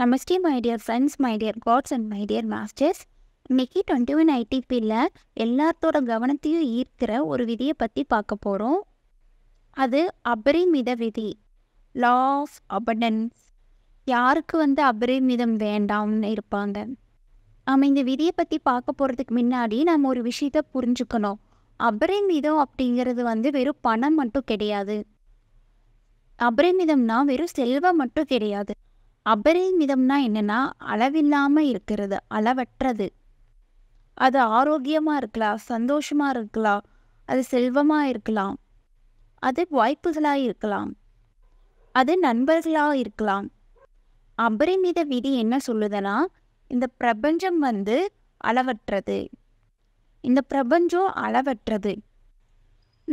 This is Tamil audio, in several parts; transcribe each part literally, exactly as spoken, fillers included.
Namaste my dear friends, my dear gods and my dear masters. இன்னைக்கு twenty-one I T P-ல எல்லாத்தோட கவனத்தையும் ஈர்க்கிற ஒரு விதியை பற்றி பார்க்க போகிறோம். அது அபரிமித விதி, லா ஆஃப் அபண்டன்ஸ். யாருக்கு வந்து அபரிமிதம் வேண்டாம்னு இருப்பாங்க. நாம் இந்த விதியை பற்றி பார்க்க போகிறதுக்கு முன்னாடி நாம் ஒரு விஷயத்தை புரிஞ்சுக்கணும். அபரிமிதம் அப்படிங்கிறது வந்து வெறும் பணம் மட்டும் கிடையாது. அபரிமிதம்னா வெறும் செல்வம் மட்டும் கிடையாது. அபரிமிதம்னா என்னென்னா அளவில்லாமல் இருக்கிறது, அளவற்றது. அது ஆரோக்கியமாக இருக்கலாம், சந்தோஷமாக இருக்கலாம், அது செல்வமாக இருக்கலாம், அது வாய்ப்புகளாக இருக்கலாம், அது நண்பர்களாக இருக்கலாம். அபரிமித விதி என்ன சொல்லுதுன்னா, இந்த பிரபஞ்சம் வந்து அளவற்றது, இந்த பிரபஞ்சம் அளவற்றது.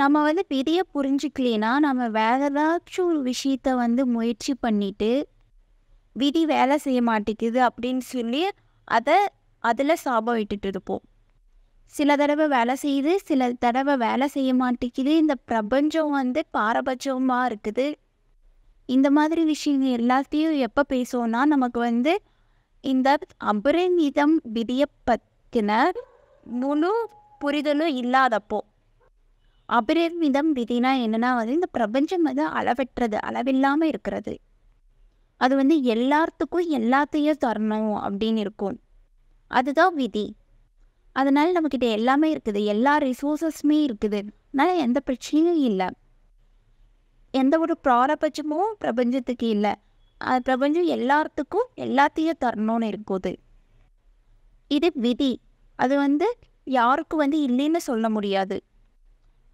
நம்ம வந்து விதியை புரிஞ்சுக்கலைன்னா நம்ம வேறு ஏதாச்சும் ஒரு விஷயத்தை வந்து முயற்சி பண்ணிவிட்டு விதி வேலை செய்ய மாட்டேங்குது அப்படின்னு சொல்லி அதை அதில் சாபம் இட்டுட்டு இருப்போம். சில தடவை வேலை செய்யுது, சில தடவை வேலை செய்ய மாட்டேங்குது. இந்த பிரபஞ்சம் வந்து பாரபட்சமாக இருக்குது. இந்த மாதிரி விஷயங்கள் எல்லாத்தையும் எப்போ பேசுவோன்னா, நமக்கு வந்து இந்த அபரிமிதம் விதியை பற்றின முழு புரிதலும் இல்லாதப்போ. அபரிமிதம் விதினா என்னென்னா வந்து இந்த பிரபஞ்சம் வந்து அளவற்றது, அளவில்லாமல் இருக்கிறது. அது வந்து எல்லாத்துக்கும் எல்லாத்தையும் தரணும் அப்படின்னு இருக்கும். அதுதான் விதி. அதனால நம்மக்கிட்ட எல்லாமே இருக்குது, எல்லா ரிசோர்ஸஸுமே இருக்குது. அதனால் எந்த பிரச்சனையும் இல்லை, எந்த ஒரு பாரபட்சமும் பிரபஞ்சத்துக்கு இல்லை. அது பிரபஞ்சம் எல்லாத்துக்கும் எல்லாத்தையும் தரணும்னு இருக்குது. இது விதி. அது வந்து யாருக்கும் வந்து இல்லைன்னு சொல்ல முடியாது.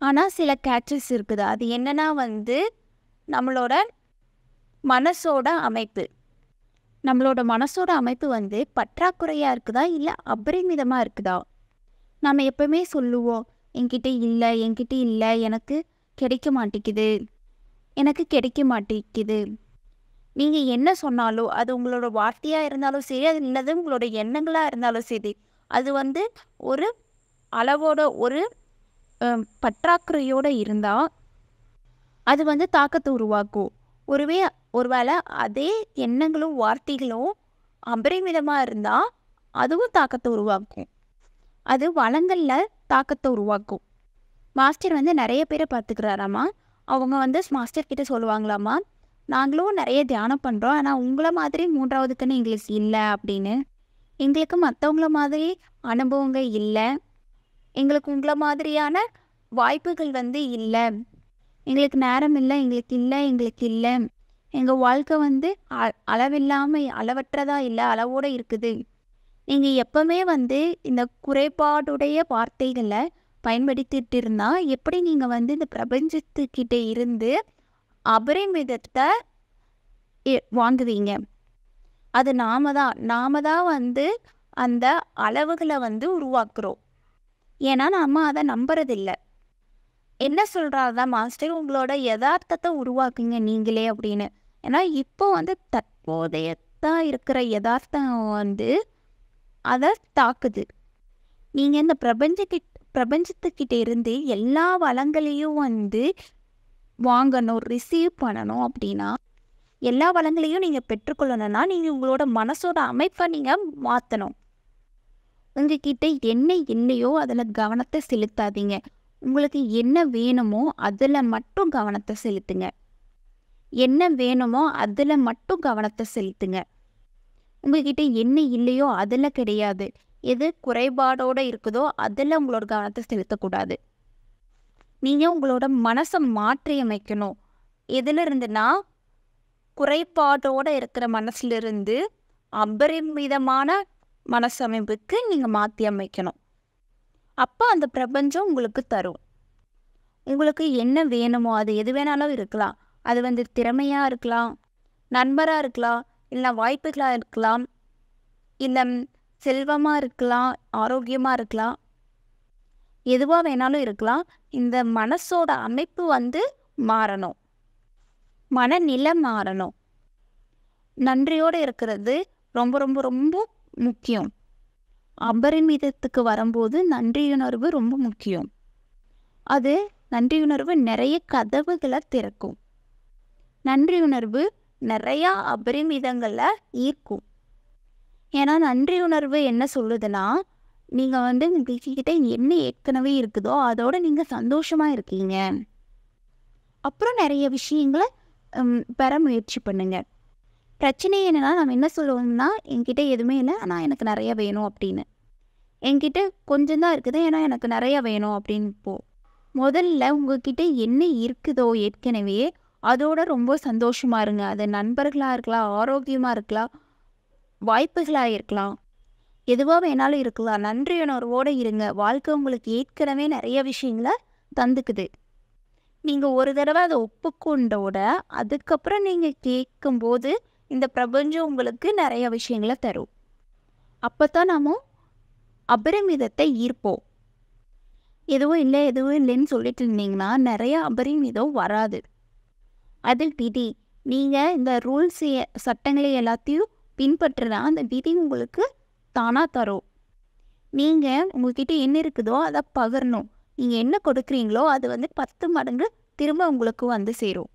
ஆனால் சில கேட்சஸ் இருக்குது. அது என்னென்னா வந்து நம்மளோட மனசோட அமைப்பு. நம்மளோட மனசோட அமைப்பு வந்து பற்றாக்குறையாக இருக்குதா இல்லை அபரிமிதமாக இருக்குதா? நம்ம எப்போவுமே சொல்லுவோம், என்கிட்ட இல்லை என்கிட்ட இல்லை எனக்கு கிடைக்க மாட்டேங்குது எனக்கு கிடைக்க மாட்டேங்குது. நீங்கள் என்ன சொன்னாலும், அது உங்களோட வார்த்தையாக இருந்தாலும் சரி, அது இல்லாத உங்களோட எண்ணங்களாக இருந்தாலும் சரி, அது வந்து ஒரு அளவோட ஒரு பற்றாக்குறையோடு இருந்தால் அது வந்து தாக்கத்தை உருவாக்கும். ஒருவே ஒருவேளை அதே எண்ணங்களும் வார்த்தைகளும் அபரிமிதமாக இருந்தால் அதுவும் தாக்கத்தை உருவாக்கும், அது வளங்களில் தாக்கத்தை உருவாக்கும். மாஸ்டர் வந்து நிறைய பேரை பார்த்துக்கிறாராம்மா. அவங்க வந்து மாஸ்டர்கிட்ட சொல்லுவாங்களாம்மா, நாங்களும் நிறைய தியானம் பண்ணுறோம், ஆனால் உங்களை மாதிரி மூன்றாவது கண்ணு எங்களுக்கு இல்லை அப்படின்னு. எங்களுக்கு மற்றவங்கள மாதிரி அனுபவங்கள் இல்லை, எங்களுக்கு உங்களை மாதிரியான வாய்ப்புகள் வந்து இல்லை, எங்களுக்கு நேரம் இல்லை, எங்களுக்கு இல்லை எங்களுக்கு இல்லை எங்கள் வாழ்க்கை வந்து அ அளவில்லாமல் அளவற்றதாக இல்லை, அளவோடு இருக்குது. நீங்கள் எப்போவுமே வந்து இந்த குறைபாடுடைய வார்த்தைகளை பயன்படுத்திட்டு இருந்தால் எப்படி நீங்கள் வந்து இந்த பிரபஞ்சத்துக்கிட்ட இருந்து அபரிமிதத்தை வாங்குவீங்க? அது நாம தான் நாம தான் வந்து அந்த அளவுகளை வந்து உருவாக்குறோம். ஏன்னா நம்ம அதை நம்புறதில்லை. என்ன சொல்கிறாருதா மாஸ்டர், உங்களோட யதார்த்தத்தை உருவாக்குங்க நீங்களே அப்படின்னு. ஏன்னா இப்போ வந்து தற்போதையத்தான் இருக்கிற யதார்த்தம் வந்து அதை தாக்குது. நீங்கள் இந்த பிரபஞ்சக்கிட்ட பிரபஞ்சத்துக்கிட்ட இருந்து எல்லா வளங்களையும் வந்து வாங்கணும், ரிசீவ் பண்ணணும் அப்படின்னா, எல்லா வளங்களையும் நீங்கள் பெற்றுக்கொள்ளணும்னா நீங்கள் உங்களோட மனசோட அமைப்பை நீங்கள் மாற்றணும். உங்ககிட்ட என்ன இல்லையோ அதில் கவனத்தை செலுத்தாதீங்க. உங்களுக்கு என்ன வேணுமோ அதில் மட்டும் கவனத்தை செலுத்துங்க. என்ன வேணுமோ அதில் மட்டும் கவனத்தை செலுத்துங்க. உங்கள்கிட்ட என்ன இல்லையோ அதில் கிடையாது. எது குறைபாடோடு இருக்குதோ அதில் உங்களோட கவனத்தை செலுத்தக்கூடாது. நீங்கள் உங்களோட மனசை மாற்றி அமைக்கணும். எதில் இருந்துன்னா, குறைபாடோடு இருக்கிற மனசுலேருந்து அபரிமிதமான மனசமைப்புக்கு நீங்கள் மாற்றி அமைக்கணும். அப்போ அந்த பிரபஞ்சம் உங்களுக்கு தரும். உங்களுக்கு என்ன வேணுமோ அது எது வேணாலும் இருக்கலாம். அது வந்து திறமையாக இருக்கலாம், நண்பராக இருக்கலாம், இல்லை வாய்ப்புகளாக இருக்கலாம், இல்லை செல்வமாக இருக்கலாம், ஆரோக்கியமாக இருக்கலாம், எதுவாக வேணாலும் இருக்கலாம். இந்த மனசோட அமைப்பு வந்து மாறணும், மனநிலை மாறணும். நன்றியோடு இருக்கிறது ரொம்ப ரொம்ப ரொம்ப முக்கியம். அபரிமிதத்துக்கு வரும்போது நன்றியுணர்வு ரொம்ப முக்கியம். அது நன்றியுணர்வு நிறைய கதவுகளை திறக்கும். நன்றியுணர்வு நிறையா அபரிமிதங்களை ஈர்க்கும். ஏன்னா நன்றி உணர்வு என்ன சொல்லுதுன்னா, நீங்கள் வந்து கிட்ட என்ன ஏற்கனவே இருக்குதோ அதோட நீங்கள் சந்தோஷமாக இருக்கீங்க. அப்புறம் நிறைய விஷயங்களை பெற முயற்சி பண்ணுங்க. பிரச்சனை என்னென்னா, நம்ம என்ன சொல்லுவோம்னா, என்கிட்ட எதுவுமே இல்லை ஆனால் எனக்கு நிறையா வேணும் அப்படின்னு. என்கிட்ட கொஞ்சம்தான் இருக்குது ஏன்னா எனக்கு நிறையா வேணும் அப்படின்னு போ. முதல்ல உங்ககிட்ட என்ன இருக்குதோ ஏற்கனவே அதோட ரொம்ப சந்தோஷமாக இருங்க. அது நண்பர்களாக இருக்கலாம், ஆரோக்கியமாக இருக்கலாம், வாய்ப்புகளாக இருக்கலாம், எதுவாக வேணாலும் இருக்கலாம். நன்றியுணர்வோடு இருங்க. வாழ்க்கை உங்களுக்கு ஏற்கனவே நிறைய விஷயங்களை தந்துக்குது. நீங்கள் ஒரு தடவை அதை ஒப்புக்கொண்டோட அதுக்கப்புறம் நீங்கள் கேட்கும்போது இந்த பிரபஞ்சம் உங்களுக்கு நிறைய விஷயங்களை தரும். அப்போ தான் நாம் அபரிமிதத்தை ஈர்ப்போம். எதுவும் இல்லை எதுவும் இல்லைன்னு சொல்லிட்டு இருந்தீங்கன்னா நிறைய அபரிமிதம் வராது. அது விதி. நீங்கள் இந்த ரூல்ஸ் சட்டங்களை எல்லாத்தையும் பின்பற்றினா அந்த விதி உங்களுக்கு தானாக தரும். நீங்கள் உங்கள்கிட்ட என்ன இருக்குதோ அதை பகிரணும். நீங்கள் என்ன கொடுக்குறீங்களோ அது வந்து பத்து மடங்கு திரும்ப உங்களுக்கு வந்து சேரும்.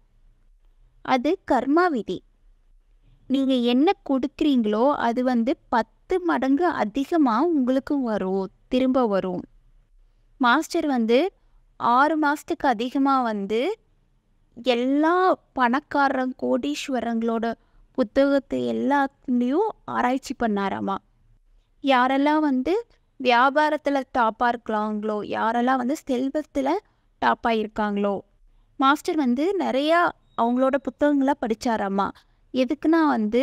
அது கர்மா விதி. நீங்கள் என்ன கொடுக்குறீங்களோ அது வந்து பத்து மடங்கு அதிகமாக உங்களுக்கு வரும், திரும்ப வரும். மாஸ்டர் வந்து ஆறு மாதத்துக்கு அதிகமாக வந்து எல்லா பணக்காரங்க கோடீஸ்வரங்களோட புத்தகத்தை எல்லாத்துலேயும் ஆராய்ச்சி பண்ணாராமா. யாரெல்லாம் வந்து வியாபாரத்தில் டாப்பாக இருக்கலாங்களோ, யாரெல்லாம் வந்து செல்வத்தில் டாப்பாக இருக்காங்களோ, மாஸ்டர் வந்து நிறையா அவங்களோட புத்தகங்களை படித்தாராம்மா. எதுக்குன்னா வந்து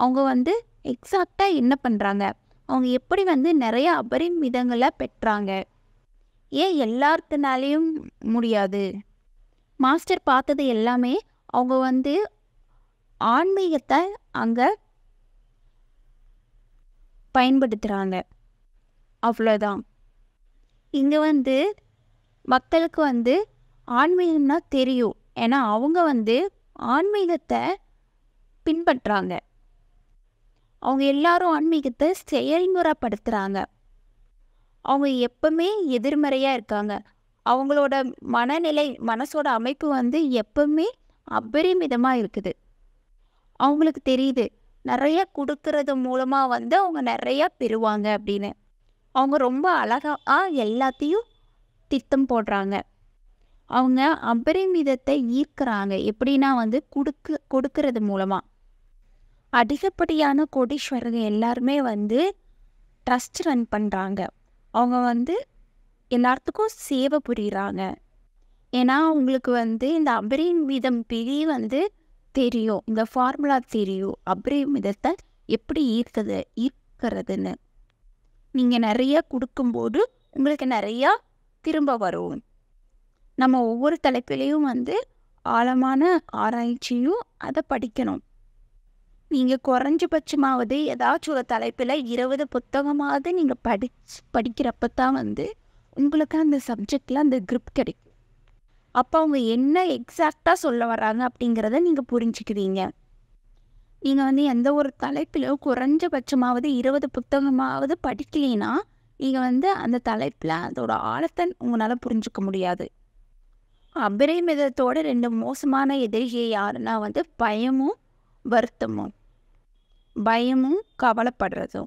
அவங்க வந்து எக்ஸாக்டாக என்ன பண்ணுறாங்க, அவங்க எப்படி வந்து நிறையா அபரிமிதங்களை பெற்றாங்க. ஏன் எல்லாத்தினாலேயும் முடியாது? மாஸ்டர் பார்த்தது எல்லாமே அவங்க வந்து ஆன்மீகத்தை அங்கே பயன்படுத்துகிறாங்க, அவ்வளோதான். இங்கே வந்து மக்களுக்கு வந்து ஆன்மீகம்னா தெரியும், ஏன்னா அவங்க வந்து ஆன்மீகத்தை பின்பற்றுறாங்க. அவங்க எல்லாரும் ஆன்மீகத்தை செயல்முறைப்படுத்துகிறாங்க. அவங்க எப்பவுமே எதிர்மறையாக இருக்காங்க. அவங்களோட மனநிலை, மனசோட அமைப்பு வந்து எப்பவுமே அபரிமிதமாக இருக்குது. அவங்களுக்கு தெரியுது நிறையா கொடுக்கறது மூலமாக வந்து அவங்க நிறையா பெறுவாங்க அப்படின்னு. அவங்க ரொம்ப அழகாக எல்லாத்தையும் திட்டம் போடுறாங்க. அவங்க அபரிமிதத்தை ஈர்க்கிறாங்க. எப்படின்னா வந்து கொடுக்கு கொடுக்கறது மூலமாக அதிகப்படியான கோடீஸ்வரர்கள் எல்லாருமே வந்து ட்ரஸ்ட் ரன் பண்ணுறாங்க. அவங்க வந்து எல்லாத்துக்கும் சேவை புரிகிறாங்க. ஏன்னா அவங்களுக்கு வந்து இந்த அபரிமிதம் பிரி வந்து தெரியும், இந்த ஃபார்முலா தெரியும், அபரிமிதத்தை எப்படி ஈர்க்குது ஈர்க்கிறதுன்னு. நீங்கள் நிறையா கொடுக்கும்போது உங்களுக்கு நிறையா திரும்ப வரும். நம்ம ஒவ்வொரு தலைப்பிலையும் வந்து ஆழமான ஆராய்ச்சியும் அதை படிக்கணும். நீங்கள் குறைஞ்சபட்சமாவது ஏதாச்சும் ஒரு தலைப்பில் இருபது புத்தகமாவது நீங்கள் படி படிக்கிறப்ப தான் வந்து உங்களுக்கு அந்த சப்ஜெக்டில் அந்த க்ரிப் கிடைக்கும். அப்போ அவங்க என்ன எக்ஸாக்டாக சொல்ல வராங்க அப்படிங்கிறத நீங்கள் புரிஞ்சுக்குவீங்க. நீங்கள் வந்து எந்த ஒரு தலைப்பிலும் குறைஞ்சபட்சமாவது இருபது புத்தகமாவது படிக்கலைன்னா நீங்கள் வந்து அந்த தலைப்பில் அதோட ஆழத்தை உங்களால் புரிஞ்சுக்க முடியாது. அபரிமிதத்தோட ரெண்டு மோசமான எதிரியை யாருன்னா வந்து பயமும் வருத்தமும். பயமும் கவலைப்படுறதும்.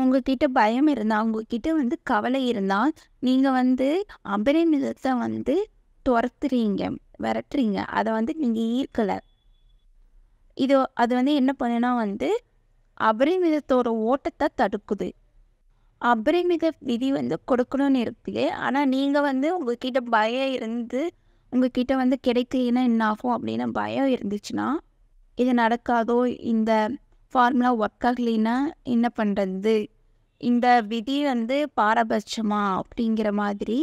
உங்ககிட்ட பயம் இருந்தால், உங்ககிட்ட வந்து கவலை இருந்தால் நீங்கள் வந்து அபரிமிதத்தை வந்து துரத்துறீங்க, விரட்டுறீங்க, அதை வந்து நீங்கள் ஈர்க்கலை. இது அது வந்து என்ன பண்ணுன்னா வந்து அபரிமிதத்தோட ஓட்டத்தை தடுக்குது. அபரிமித விதி வந்து கொடுக்கணும்னு இருக்குது. ஆனால் நீங்கள் வந்து உங்ககிட்ட பயம் இருந்து உங்ககிட்ட வந்து கிடைக்கலன்னா என்ன ஆகும் அப்படின்னா, பயம் இருந்துச்சுன்னா இது நடக்காதோ, இந்த ஃபார்முலா ஒர்க் ஆகலைன்னா என்ன பண்ணுறது, இந்த விதி வந்து பாரபட்சமா அப்படிங்கிற மாதிரி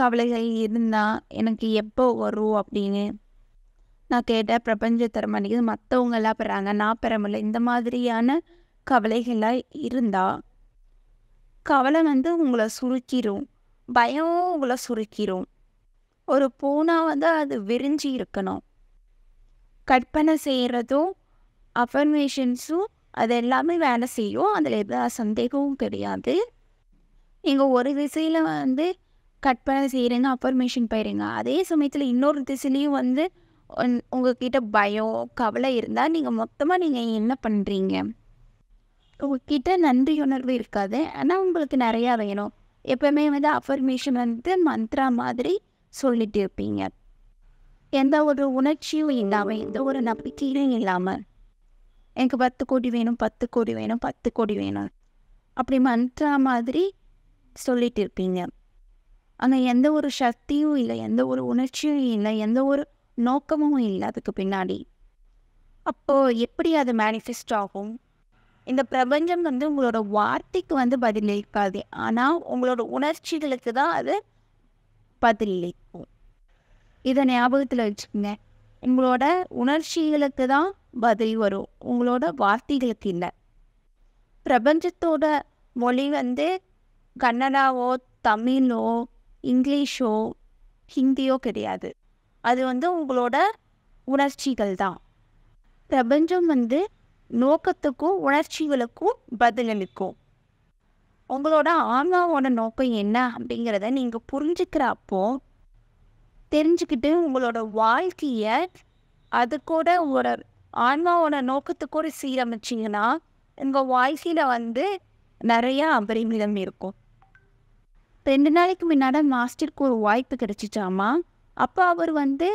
கவலைகள் இருந்தால் எனக்கு எப்போ வரும் அப்படின்னு, நான் கேட்டால் பிரபஞ்ச தர மாட்டேங்குது, மற்றவங்களாம் பெறாங்க நான் பெற முடியல, இந்த மாதிரியான கவலைகளாக இருந்தால் கவலை வந்து உங்களை சுருக்கிடும், பயம் உங்களை சுருக்கிடும். ஒரு பூனா வந்து அது விரிஞ்சு இருக்கணும். கற்பனை செய்கிறதும் அஃபர்மேஷன்ஸும் அது எல்லாமே வேலை செய்யும். அதில் எந்த சந்தேகமும் கிடையாது. நீங்கள் ஒரு திசையில் வந்து கற்பனை செய்கிறீங்க, அஃபர்மேஷன் போயிடுங்க, அதே சமயத்தில் இன்னொரு திசையிலையும் வந்து உங்ககிட்ட பயம் கவலை இருந்தா நீங்க மொத்தமா நீங்க என்ன பண்றீங்க? உங்ககிட்ட நன்றி உணர்வு இருக்காது, ஆனா உங்களுக்கு நிறைய வேணும். எப்பவுமே வந்து அஃபர்மேஷன் வந்து மந்த்ரா மாதிரி சொல்லிட்டு இருப்பீங்க, எந்த ஒரு உணர்ச்சியும் இல்லாமல், எந்த ஒரு நம்பிக்கையும் இல்லாமல். எனக்கு பத்து கோடி வேணும், பத்து கோடி வேணும், பத்து கோடி வேணும் அப்படி மந்த்ரா மாதிரி சொல்லிட்டு இருப்பீங்க. ஆனால் எந்த ஒரு சக்தியும் இல்லை, எந்த ஒரு உணர்ச்சியும் இல்லை, எந்த ஒரு நோக்கமும் இல்லை அதுக்கு பின்னாடி. அப்போது எப்படி அது மேனிஃபெஸ்ட் ஆகும்? இந்த பிரபஞ்சம் வந்து உங்களோட வார்த்தைக்கு வந்து பதிலளிக்காது, ஆனால் உங்களோட உணர்ச்சிகளுக்கு தான் அது பதிலளிக்கும். இதை ஞாபகத்தில் வச்சுக்கோங்க, உங்களோட உணர்ச்சிகளுக்கு தான் பதில் வரும், உங்களோட வார்த்தைகளுக்கு இல்லை. பிரபஞ்சத்தோட மொழி வந்து கன்னடாவோ தமிழோ இங்கிலீஷோ ஹிந்தியோ கிடையாது, அது வந்து உங்களோட உணர்ச்சிகள் தான். பிரபஞ்சம் வந்து நோக்கத்துக்கும் உணர்ச்சிகளுக்கும் பதிலளிக்கும். உங்களோட ஆன்மாவோட நோக்கம் என்ன அப்படிங்கிறத நீங்கள் புரிஞ்சுக்கிறப்போ தெரிஞ்சுக்கிட்டு உங்களோட வாழ்க்கையை அது கூட உங்களோட ஆன்மாவோட நோக்கத்துக்கூட சீரமைச்சிங்கன்னா உங்கள் வாழ்க்கையில் வந்து நிறையா அபரிமிதம் இருக்கும். ரெண்டு நாளைக்கு முன்னாடி மாஸ்டருக்கு ஒரு வாய்ப்பு கிடைச்சிச்சாமா. அப்போ அவர் வந்து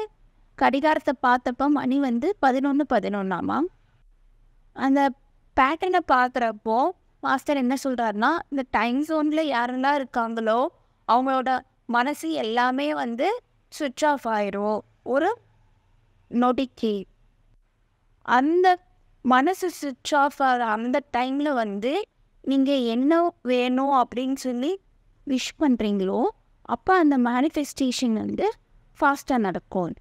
கடிகாரத்தை பார்த்தப்போ மணி வந்து பதினொன்று பதினொன்றாமா. அந்த பேட்டர்னை பார்க்குறப்போ மாஸ்டர் என்ன சொல்கிறாருன்னா, இந்த டைம் ஜோனில் யாரெல்லாம் இருக்காங்களோ அவங்களோட மனசு எல்லாமே வந்து சுவிட்ச் ஆஃப் ஆயிரும் ஒரு நொடிக்கு. அந்த மனசு சுவிட்ச் ஆஃப் ஆகிற அந்த டைமில் வந்து நீங்கள் என்ன வேணும் அப்படின்னு சொல்லி விஷ் பண்ணுறீங்களோ அப்போ அந்த மேனிஃபெஸ்டேஷன் வந்து ஃபாஸ்ட்டாக நடக்கும்.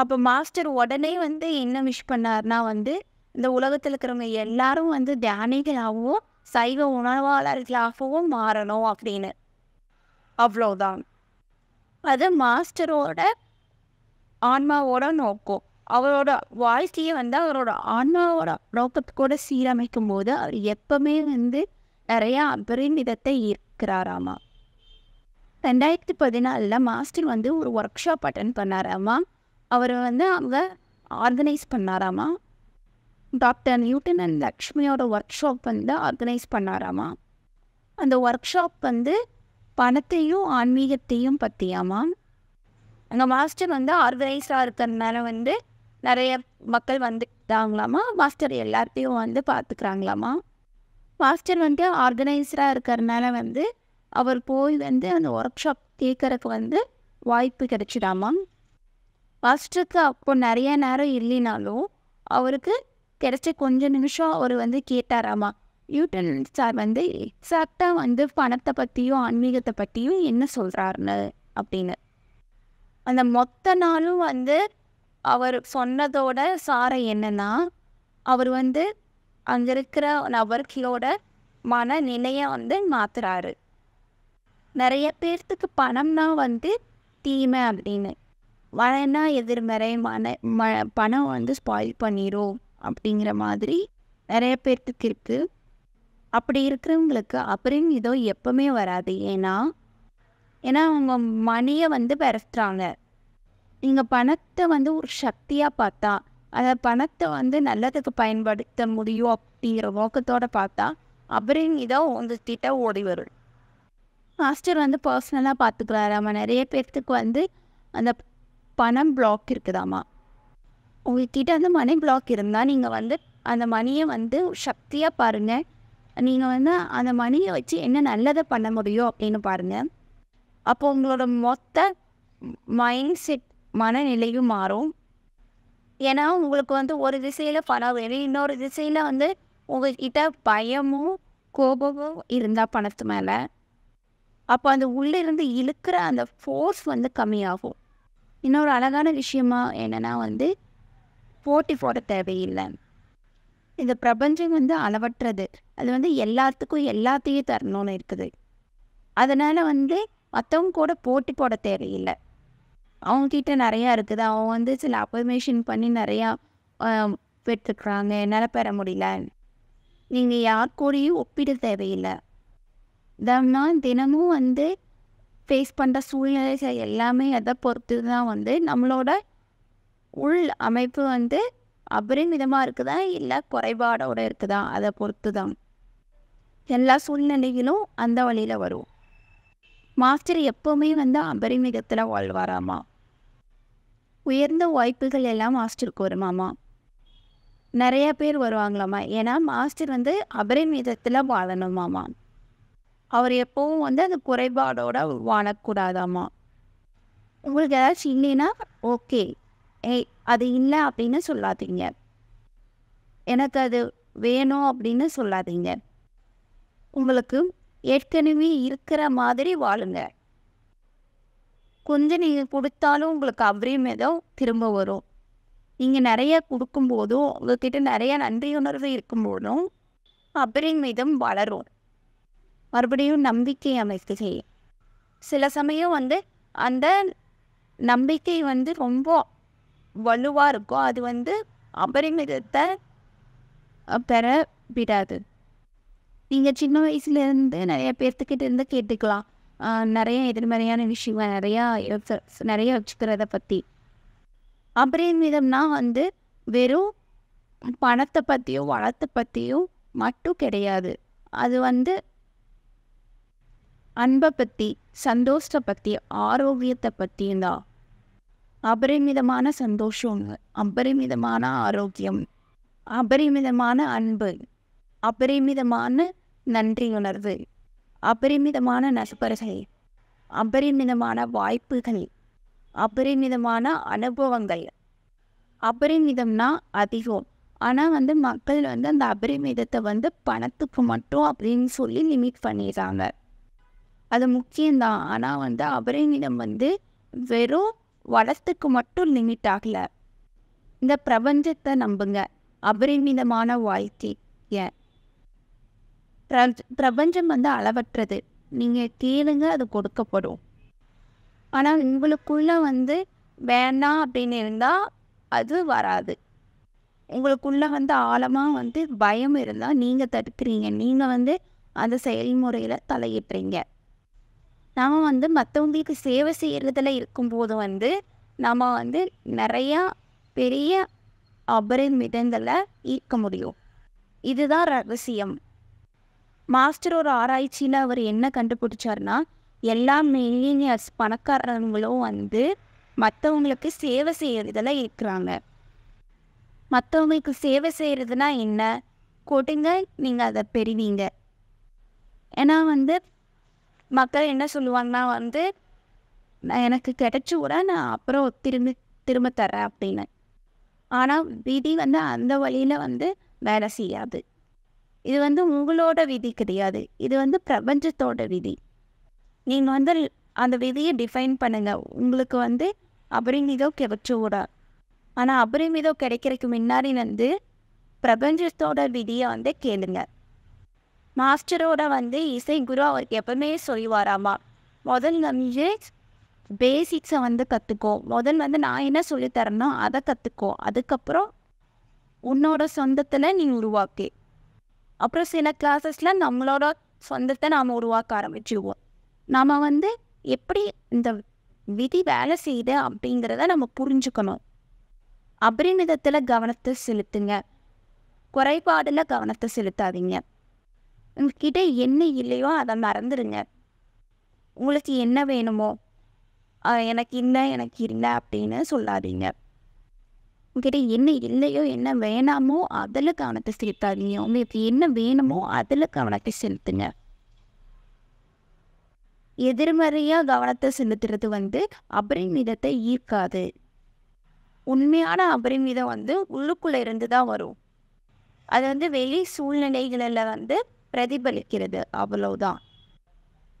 அப்போ மாஸ்டர் உடனே வந்து என்ன விஷ் பண்ணார்னா வந்து இந்த உலகத்தில் இருக்கிறவங்க எல்லாரும் வந்து தியானிகளாகவும் சைவ உணவாளர்களாகவும் மாறணும் அப்படின்னு. அவ்வளோதான், அது மாஸ்டரோட ஆன்மாவோட நோக்கம். அவரோட வாழ்க்கையை வந்து அவரோட ஆன்மாவோட நோக்கத்துக்கூட சீரமைக்கும் போது அவர் எப்பவுமே வந்து நிறையா அபரிமிதத்தை ஈர்க்கிறாராமா. ரெண்டாயிரத்தி பதினாலில் மாஸ்டர் வந்து ஒரு ஒர்க் ஷாப் அட்டன் பண்ணாராமா. அவர் வந்து அவங்க ஆர்கனைஸ் பண்ணாராமா, டாக்டர் நியூட்டன் அண்ட் லக்ஷ்மியோட ஒர்க் ஷாப் வந்து ஆர்கனைஸ் பண்ணாராமா. அந்த ஒர்க் ஷாப் வந்து பணத்தையும் ஆன்மீகத்தையும் பற்றியாமா. அங்கே மாஸ்டர் வந்து ஆர்கனைஸாக இருக்கிறதுனால வந்து நிறைய மக்கள் வந்துட்டாங்களாமா, மாஸ்டர் எல்லாத்தையும் வந்து பார்த்துக்கிறாங்களாமா. மாஸ்டர் வந்து ஆர்கனைஸராக இருக்கிறதுனால வந்து அவர் போய் வந்து அந்த ஒர்க் ஷாப் கேட்குறக்கு வந்து வாய்ப்பு கிடைச்சிடாமா. மாஸ்டருக்கு அப்போ நிறைய நேரம் இல்லைனாலும் அவருக்கு கிடைச்ச கொஞ்ச நிமிஷம் அவர் வந்து கேட்டாராமா, நியூட்டன் சார் வந்து எக்ஸாக்டாக வந்து பணத்தை பற்றியும் ஆன்மீகத்தை பற்றியும் என்ன சொல்கிறாருன்னு அப்படின்னு. அந்த மொத்த நாளும் வந்து அவர் சொன்னதோட சாரை என்னன்னா, அவர் வந்து அங்கே இருக்கிற நபர்களோட மன நிலையை வந்து மாற்றுறாரு. நிறைய பேர்த்துக்கு பணம்னா வந்து தீமை அப்படின்னு, மழைன்னா எதிர்மறை, மன ம பணம் வந்து ஸ்பாயில் பண்ணிடும் அப்படிங்கிற மாதிரி நிறைய பேர்த்துக்கு இருக்குது. அப்படி இருக்கிறவங்களுக்கு அபரிமிதோ எப்பவுமே வராது. ஏன்னா ஏன்னா அவங்க மணியை வந்து பெறத்துறாங்க. நீங்கள் பணத்தை வந்து ஒரு சக்தியாக பார்த்தா, அதை பணத்தை வந்து நல்லதுக்கு பயன்படுத்த முடியும் அப்படிங்கிற நோக்கத்தோடு பார்த்தா அபரிமிதோ உங்ககிட்ட ஓடி வரும். மாஸ்டர் வந்து பர்சனலாக பார்த்துக்கிறாராமா. நிறைய பேர்த்துக்கு வந்து அந்த பணம் பிளாக் இருக்குதாம்மா. உங்ககிட்ட அந்த மணி பிளாக் இருந்தால் நீங்கள் வந்து அந்த மணியை வந்து சக்தியாக பாருங்கள். நீங்கள் வந்து அந்த மணியை வச்சு என்ன நல்லதை பண்ண முடியும் அப்படின்னு பாருங்கள். அப்போ உங்களோட மொத்த மைண்ட் செட் மனநிலையும் மாறும். ஏன்னா உங்களுக்கு வந்து ஒரு திசையில் பணம் வேணும், இன்னொரு திசையில் வந்து உங்கள்கிட்ட பயமும் கோபமும் இருந்தால் பணத்து மேலே, அப்போ அந்த உள்ளேருந்து இழுக்கிற அந்த ஃபோர்ஸ் வந்து கம்மியாகும். இன்னொரு அழகான விஷயமா என்னென்னா வந்து போட்டி போட தேவையில்லை. இந்த பிரபஞ்சம் வந்து அளவற்றது, அது வந்து எல்லாத்துக்கும் எல்லாத்தையும் தரணும்னு இருக்குது. அதனால் வந்து மற்றவங்க கூட போட்டி போட தேவையில்லை. அவங்கக்கிட்ட நிறையா இருக்குது, அவங்க வந்து சில அஃபர்மேஷன் பண்ணி நிறையா பெற்றுக்கிறாங்க, என்னால் பெற முடியல. நீங்கள் யார் கூடயும் ஒப்பிட தேவையில்லை. தம்னா தினமும் வந்து ஃபேஸ் பண்ணுற சூழ்நிலை எல்லாமே எதை பொறுத்து தான் வந்து நம்மளோட உள் அமைப்பு வந்து அபரிமிதமாக இருக்குதா இல்லை குறைபாடோடு இருக்குதா அதை பொறுத்து தான் எல்லா சூழ்நிலையிலும் அந்த வழியில் வரும். மாஸ்டர் எப்போவுமே வந்து அபரிமிதத்தில் வாழ்வாராமா? உயர்ந்த வாய்ப்புகள் எல்லாம் மாஸ்டருக்கு வருமாமா? நிறையா பேர் வருவாங்களாமா? ஏன்னா மாஸ்டர் வந்து அபரிமிதத்தில் வாழணுமாமா. அவர் எப்போவும் வந்து அது குறைபாடோடு வாழக்கூடாதாமா. உங்களுக்கு ஏதாச்சும் இல்லைன்னா ஓகே ஏய் அது இல்லை அப்படின்னு சொல்லாதீங்க, எனக்கு அது வேணும் அப்படின்னு சொல்லாதீங்க. உங்களுக்கு ஏற்கனவே இருக்கிற மாதிரி வாழுங்க. கொஞ்சம் நீங்கள் கொடுத்தாலும் உங்களுக்கு அபரிமிதம் திரும்ப வரும். நீங்கள் நிறைய கொடுக்கும்போதும் உங்கள்கிட்ட நிறைய நன்றியுணர்வு இருக்கும்போதும் அபரிமிதம் வளரும். மறுபடியும் நம்பிக்கை அமைத்து செய்யும். சில சமயம் வந்து அந்த நம்பிக்கை வந்து ரொம்ப வலுவாக இருக்கும், அது வந்து அபரிமிதத்தை பெற விடாது. நீங்கள் சின்ன வயசுலேருந்து நிறைய பேர்த்துக்கிட்ட இருந்து கேட்டுக்கலாம், நிறைய எதிர்மறையான விஷயங்கள் நிறையா நிறைய வச்சுக்கிறத பற்றி. அபரிமிதம்னா வந்து வெறும் பணத்தை பற்றியோ வளத்தை பற்றியோ மட்டும் கிடையாது, அது வந்து அன்பை பற்றி, சந்தோஷத்தை பற்றி, ஆரோக்கியத்தை பற்றியும் தான். அபரிமிதமான சந்தோஷம், அபரிமிதமான ஆரோக்கியம், அபரிமிதமான அன்பு, அபரிமிதமான நன்றியுணர்வு, அபரிமிதமான நண்பர்கள், அபரிமிதமான வாய்ப்புகள், அபரிமிதமான அனுபவங்கள். அபரிமிதம்னா அதிகம். ஆனால் வந்து மக்கள் வந்து அந்த அபரிமிதத்தை வந்து பணத்துக்கு மட்டும் அப்படின்னு சொல்லி லிமிட் பண்ணிடுறாங்க. அது முக்கியம்தான். ஆனால் வந்து அபரிமிதம் வந்து வெறும் வளத்துக்கு மட்டும் லிமிட் ஆகலை. இந்த பிரபஞ்சத்தை நம்புங்க. அபரிமிதமான வாழ்க்கைய பிரபஞ்சம் வந்து அளவற்றது. நீங்கள் கேளுங்க, அது கொடுக்கப்படும். ஆனால் உங்களுக்குள்ளே வந்து வேண்டாம் அப்படின்னு இருந்தால் அது வராது. உங்களுக்குள்ளே வந்து ஆழமாக வந்து பயம் இருந்தால் நீங்கள் தடுக்கிறீங்க, நீங்கள் வந்து அந்த செயல்முறையில் தலையிட்டுறீங்க. நாம் வந்து மற்றவங்களுக்கு சேவை செய்கிறதுல இருக்கும்போது வந்து நாம் வந்து நிறையா பெரிய அபரிமிதங்களை ஈர்க்க முடியும். இதுதான் ரகசியம். மாஸ்டர் ஒரு ஆராய்ச்சியில் அவர் என்ன கண்டுபிடிச்சார்னா, எல்லா மில்லியனர்ஸ் பணக்காரங்களும் வந்து மற்றவங்களுக்கு சேவை செய்கிறதுல இருக்கிறாங்க. மற்றவங்களுக்கு சேவை செய்கிறதுனா என்ன? கொடுங்க, நீங்கள் அதை பெறுவீங்க. ஏன்னா வந்து மக்கள் என்ன சொல்லுவாங்கன்னா வந்து நான் எனக்கு கிடைச்சி கூட நான் அப்புறம் திரும்பி திரும்ப தரேன் அப்படின்னு. ஆனால் விதி வந்து அந்த வழியில் வந்து வேலை செய்யாது. இது வந்து உங்களோட விதி கிடையாது, இது வந்து பிரபஞ்சத்தோட விதி. நீங்கள் வந்து அந்த விதியை டிஃபைன் பண்ணுங்கள். உங்களுக்கு வந்து அபரிமிதம் கிடைச்சி கூட, ஆனால் அபரிமிதம் கிடைக்கிறதுக்கு முன்னாடி வந்து பிரபஞ்சத்தோட விதியை வந்து கேளுங்க. மாஸ்டரோட வந்து இசை குரு அவருக்கு எப்பவுமே சொல்லுவாராமா, முதல் வந்து பேசிக்ஸை வந்து கற்றுக்கோ, முதல் வந்து நான் என்ன சொல்லித்தரேனோ அதை கற்றுக்கோ, அதுக்கப்புறம் உன்னோட சொந்தத்தில் நீ உருவாக்கு. அப்புறம் சில கிளாஸஸில் நம்மளோட சொந்தத்தை நாம் உருவாக்க ஆரம்பிச்சுடுவோம். நாம் வந்து எப்படி இந்த விதி வேலை செய்யுது அப்படிங்கிறத நம்ம புரிஞ்சுக்கணும். அபரிமிதத்தில் கவனத்தை செலுத்துங்க, குறைபாடில் கவனத்தை செலுத்தாதீங்க. உங்ககிட்ட என்ன இல்லையோ அதை மறந்துடுங்க. உங்களுக்கு என்ன வேணுமோ எனக்கு இல்லை எனக்கு இல்லை அப்படின்னு சொல்லாதீங்க. உங்ககிட்ட என்ன இல்லையோ என்ன வேணாமோ அதில் கவனத்தை செலுத்தாதீங்க. உங்களுக்கு என்ன வேணுமோ அதில் கவனத்தை செலுத்துங்க. எதிர்மறையாக கவனத்தை செலுத்துறது வந்து அபரிமிதத்தை ஈர்க்காது. உண்மையான அபரிமிதம் வந்து உள்ளுக்குள்ளே இருந்து தான் வரும். அது வந்து வெளி சூழ்நிலைகளில் வந்து பிரதிபலிக்கிறது, அவ்வளவுதான்.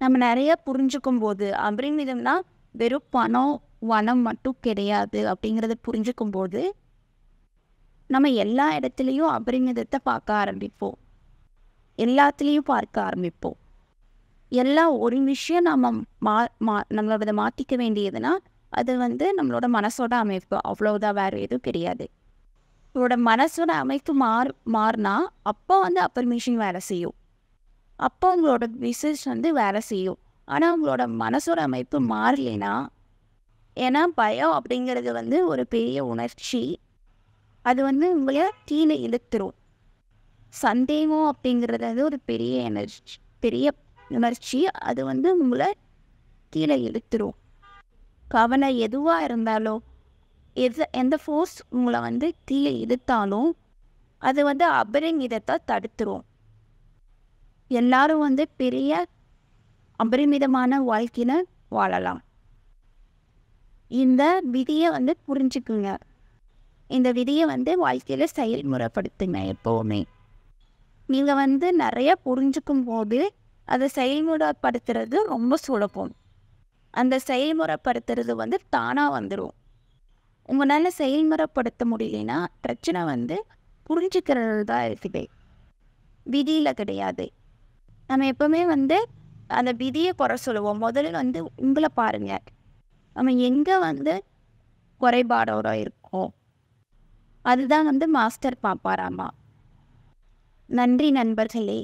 நம்ம நிறைய புரிஞ்சுக்கும் போது அபரிமிதம்னா வெறும் பணம் வனம் மட்டும் கிடையாது அப்படிங்கிறத புரிஞ்சுக்கும் போது நம்ம எல்லா இடத்துலையும் அபரிமிதத்தை பார்க்க ஆரம்பிப்போம், எல்லாத்துலேயும் பார்க்க ஆரம்பிப்போம். எல்லா ஒரு விஷயம் நம்ம மா மா நம்மளோட மாற்றிக்க வேண்டியதுன்னா அது வந்து நம்மளோட மனசோட அமைப்பு, அவ்வளவுதான், வேறு எதுவும் கிடையாது. உங்களோட மனசோட அமைப்பு மாறு மாறினா அப்போ வந்து அபரிமிஷன் வேலை செய்யும், அப்போ உங்களோட ரிசர்ச் வந்து வேலை செய்யும். ஆனால் உங்களோட மனசோட அமைப்பு மாறலைன்னா ஏன்னா பயம் அப்படிங்கிறது வந்து ஒரு பெரிய உணர்ச்சி. அது வந்து உங்களை தீனை இழுத்துரும். சந்தேகம் அப்படிங்கிறது வந்து ஒரு பெரிய எனர்ஜி, பெரிய உணர்ச்சி. அது வந்து உங்களை கீழே இழுத்துரும். கவலை எதுவாக இருந்தாலும், எது எந்த ஃபோர்ஸ் உங்களை வந்து கீழே இழுத்தாலும் அது வந்து அபரிமிதத்தை தடுத்துரும். எல்லாரும் வந்து பெரிய அபரிமிதமான வாழ்க்கையில் வாழலாம். இந்த விதியை வந்து புரிஞ்சுக்குங்க. இந்த விதியை வந்து வாழ்க்கையில் செயல்முறைப்படுத்துங்க. எப்போவுமே நீங்கள் வந்து நிறைய புரிஞ்சுக்கும் போது அதை செயல்முறைப்படுத்துறது ரொம்ப சுலபம். அந்த செயல்முறைப்படுத்துறது வந்து தானாக வந்துடும். உங்களால் செயல்முறைப்படுத்த முடியலைன்னா பிரச்சனை வந்து புரிஞ்சுக்கிறது தான் இருக்குது, விதியில் கிடையாது. நம்ம எப்போவுமே வந்து அந்த விதியை குறை சொல்லுவோம். முதல்ல வந்து உங்களை பாருங்கள், நம்ம எங்கே வந்து குறைபாடோட இருக்கோம், அதுதான் வந்து மாஸ்டர் பார்ப்பாராமா. நன்றி நண்பர்களே.